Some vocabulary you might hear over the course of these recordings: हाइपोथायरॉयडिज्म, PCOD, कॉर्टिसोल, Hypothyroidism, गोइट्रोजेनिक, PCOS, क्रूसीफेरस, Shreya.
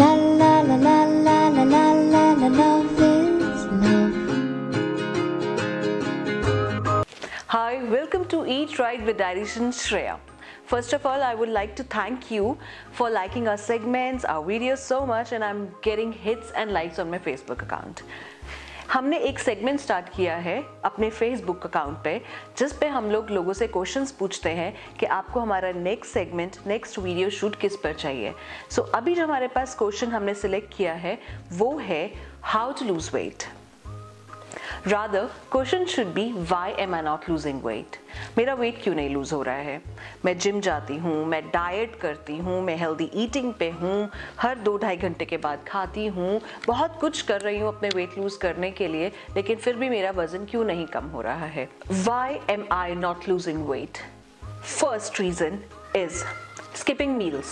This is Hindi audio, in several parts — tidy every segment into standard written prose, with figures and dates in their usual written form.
La la la la la la la la la, love is love. Hi, welcome to Eat Right with Dietitian Shreya. First of all, I would like to thank you for liking our segments, our videos so much, and I'm getting hits and likes on my Facebook account. हमने एक सेगमेंट स्टार्ट किया है अपने फेसबुक अकाउंट पे, जिस पे हम लोगों से क्वेश्चंस पूछते हैं कि आपको हमारा next segment, next video shoot किस पर चाहिए. सो अभी जो हमारे पास क्वेश्चन हमने सिलेक्ट किया है वो है how to lose weight. Rather question should be why am I not losing weight. मेरा वेट क्यों नहीं लूज हो रहा है? मैं जिम जाती हूँ, मैं डाइट करती हूँ, मैं हेल्दी ईटिंग पे हूँ, हर 2-2.5 घंटे के बाद खाती हूँ, बहुत कुछ कर रही हूँ अपने वेट लूज करने के लिए, लेकिन फिर भी मेरा वजन क्यों नहीं कम हो रहा है? Why am I not losing weight? First reason is skipping meals.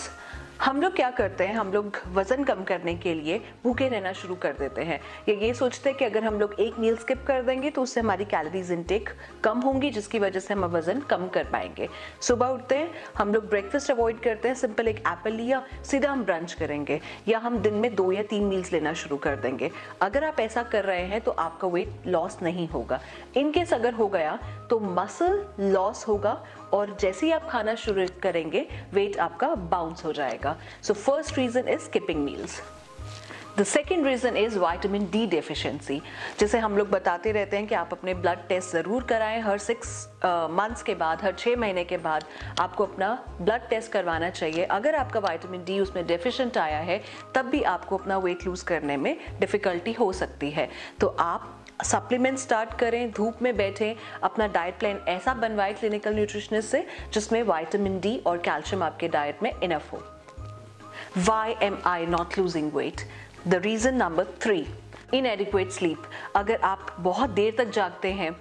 हम लोग क्या करते हैं, हम लोग वज़न कम करने के लिए भूखे रहना शुरू कर देते हैं या ये सोचते हैं कि अगर हम लोग एक मील स्किप कर देंगे तो उससे हमारी कैलोरीज इनटेक कम होंगी, जिसकी वजह से हम वज़न कम कर पाएंगे. सुबह उठते हैं, हम लोग ब्रेकफास्ट अवॉइड करते हैं, सिंपल एक एप्पल लिया, सीधा हम ब्रंच करेंगे या हम दिन में 2 या 3 मील्स लेना शुरू कर देंगे. अगर आप ऐसा कर रहे हैं तो आपका वेट लॉस नहीं होगा. इनकेस अगर हो गया तो मसल लॉस होगा और जैसे ही आप खाना शुरू करेंगे वेट आपका बाउंस हो जाएगा. So first reason is skipping meals. The second reason is vitamin D deficiency, जिसे हम लोग बताते रहते हैं कि आप अपने ब्लड टेस्ट ज़रूर कराएं. हर 6 मंथ्स के बाद, हर 6 महीने के बाद आपको अपना ब्लड टेस्ट करवाना चाहिए. अगर आपका वाइटामिन डी उसमें डेफिशिएंट आया है तब भी आपको अपना वेट लूज़ करने में डिफ़िकल्टी हो सकती है. तो आप सप्लीमेंट स्टार्ट करें, धूप में बैठें, अपना डाइट प्लान ऐसा बनवाएं क्लिनिकल न्यूट्रिशनिस्ट से जिसमें वाइटामिन डी और कैल्शियम आपके डाइट में इनफ हो. Why am I not losing weight? The reason number 3. Inadequate sleep. अगर आप बहुत देर तक जागते हैं,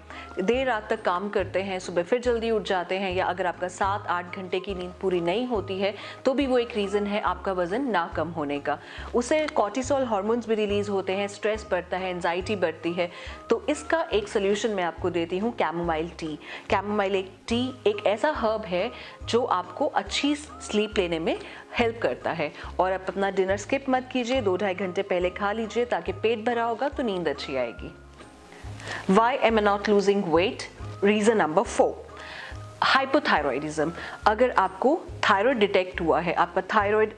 देर रात तक काम करते हैं, सुबह फिर जल्दी उठ जाते हैं, या अगर आपका 7-8 घंटे की नींद पूरी नहीं होती है तो भी वो एक रीज़न है आपका वज़न ना कम होने का. उससे कॉर्टिसोल हार्मोन्स भी रिलीज़ होते हैं, स्ट्रेस बढ़ता है, एंजाइटी बढ़ती है. तो इसका एक सोल्यूशन मैं आपको देती हूँ, कैमोमाइल टी. कैमोमाइल एक टी, एक ऐसा हर्ब है जो आपको अच्छी स्लीप लेने में हेल्प करता है. और आप अपना डिनर स्किप मत कीजिए, 2-2.5 घंटे पहले खा लीजिए ताकि पेट भरा होगा तो नींद अच्छी आएगी. Why am I not losing weight? Reason number 4. Hypothyroidism. अगर आपको थायराइड डिटेक्ट हुआ है, आपका थायराइड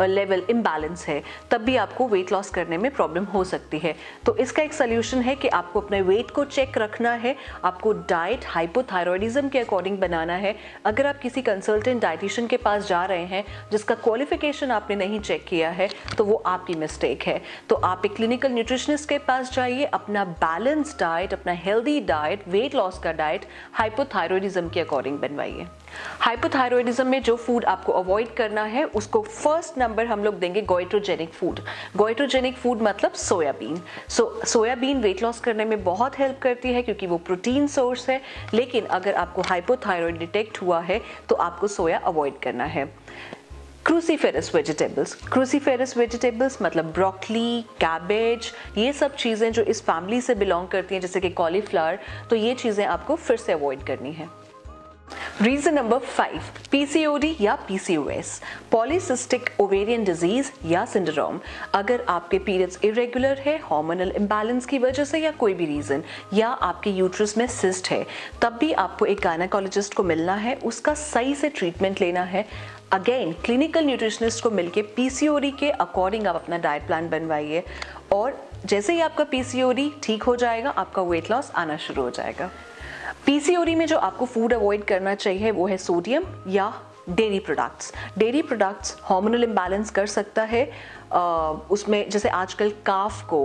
लेवल इम्बैलेंस है, तब भी आपको वेट लॉस करने में प्रॉब्लम हो सकती है. तो इसका एक सोल्यूशन है कि आपको अपने वेट को चेक रखना है, आपको डाइट हाइपोथायरॉयडिज्म के अकॉर्डिंग बनाना है. अगर आप किसी कंसल्टेंट डाइटिशियन के पास जा रहे हैं जिसका क्वालिफिकेशन आपने नहीं चेक किया है तो वो आपकी मिस्टेक है. तो आप एक क्लिनिकल न्यूट्रिशनिस्ट के पास जाइए, अपना बैलेंस डाइट, अपना हेल्दी डाइट, वेट लॉस का डाइट हाइपोथायरॉयडिज्म के अकॉर्डिंग बनवाइए. हाइपोथायरॉयडिज्म में जो फूड आपको अवॉइड करना है उसको फर्स्ट नंबर हम लोग देंगे गोइट्रोजेनिक फूड. गोइट्रोजेनिक फूड मतलब सोयाबीन. सोयाबीन वेट लॉस करने में बहुत हेल्प करती है क्योंकि वो प्रोटीन सोर्स है, लेकिन अगर आपको हाइपोथायरॉयड डिटेक्ट हुआ है तो आपको सोया अवॉइड करना है. क्रूसीफेरस vegetables. क्रूसीफेरस वेजिटेबल्स मतलब ब्रोकली, कैबेज, ये सब चीज़ें जो इस फैमिली से बिलोंग करती हैं, जैसे कि कॉलीफ्लावर, तो ये चीज़ें आपको फिर से अवॉइड करनी है. Reason number 5. PCOD या PCOS, पॉलीसिस्टिक ओवेरियन डिजीज़ या सिंड्रोम. अगर आपके पीरियड्स इरेगुलर है हार्मोनल इम्बैलेंस की वजह से या कोई भी रीज़न, या आपके यूट्रस में सिस्ट है, तब भी आपको एक गायनेकोलॉजिस्ट को मिलना है, उसका सही से ट्रीटमेंट लेना है. अगेन क्लिनिकल न्यूट्रिशनिस्ट को मिलके PCOD के अकॉर्डिंग आप अपना डाइट प्लान बनवाइए और जैसे ही आपका PCOD ठीक हो जाएगा आपका वेट लॉस आना शुरू हो जाएगा. PCOD में जो आपको फूड अवॉइड करना चाहिए वो है सोडियम या dairy products. Dairy products hormonal imbalance कर सकता है. उसमें जैसे आजकल काफ को,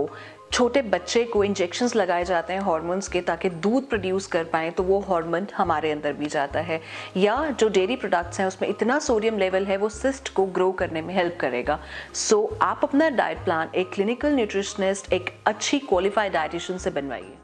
छोटे बच्चे को इंजेक्शंस लगाए जाते हैं हार्मोन्स के ताकि दूध प्रोड्यूस कर पाएँ, तो वो हार्मोन हमारे अंदर भी जाता है. या जो डेयरी प्रोडक्ट्स हैं उसमें इतना सोडियम लेवल है वो सिस्ट को ग्रो करने में हेल्प करेगा. सो आप अपना डाइट प्लान एक क्लिनिकल न्यूट्रिशनिस्ट, एक अच्छी क्वालिफाइड डाइटिशियन से बनवाइए.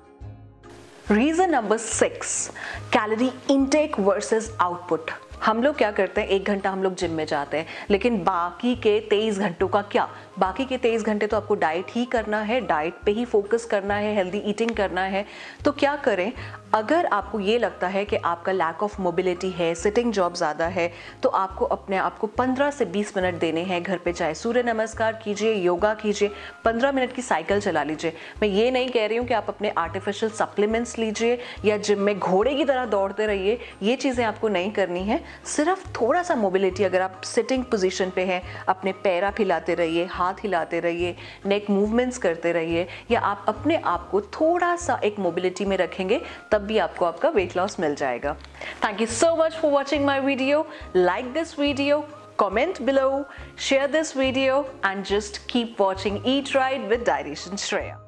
Reason number 6. Calorie intake versus output. हम लोग क्या करते हैं, 1 घंटा हम लोग जिम में जाते हैं लेकिन बाकी के 23 घंटों का क्या? बाकी के 23 घंटे तो आपको डाइट ही करना है, डाइट पे ही फोकस करना है, हेल्दी ईटिंग करना है. तो क्या करें, अगर आपको ये लगता है कि आपका लैक ऑफ मोबिलिटी है, सिटिंग जॉब ज़्यादा है, तो आपको अपने आप को 15 से 20 मिनट देने हैं घर पे, चाहे सूर्य नमस्कार कीजिए, योगा कीजिए, 15 मिनट की साइकिल चला लीजिए। मैं ये नहीं कह रही हूँ कि आप अपने आर्टिफिशियल सप्लीमेंट्स लीजिए या जिम में घोड़े की तरह दौड़ते रहिए, ये चीज़ें आपको नहीं करनी है। सिर्फ थोड़ा सा मोबिलिटी, अगर आप सिटिंग पोजिशन पर हैं, अपने पैर आप हिलाते रहिए, हाथ हिलाते रहिए, नेक मूवमेंट्स करते रहिए, या आप अपने आप को थोड़ा सा एक मोबिलिटी में रखेंगे, तब भी आपको आपका वेट लॉस मिल जाएगा। Thank you so much for watching my video. Like this video, comment below, share this video, and Just keep watching Eat Right with Dairesh and Shreya.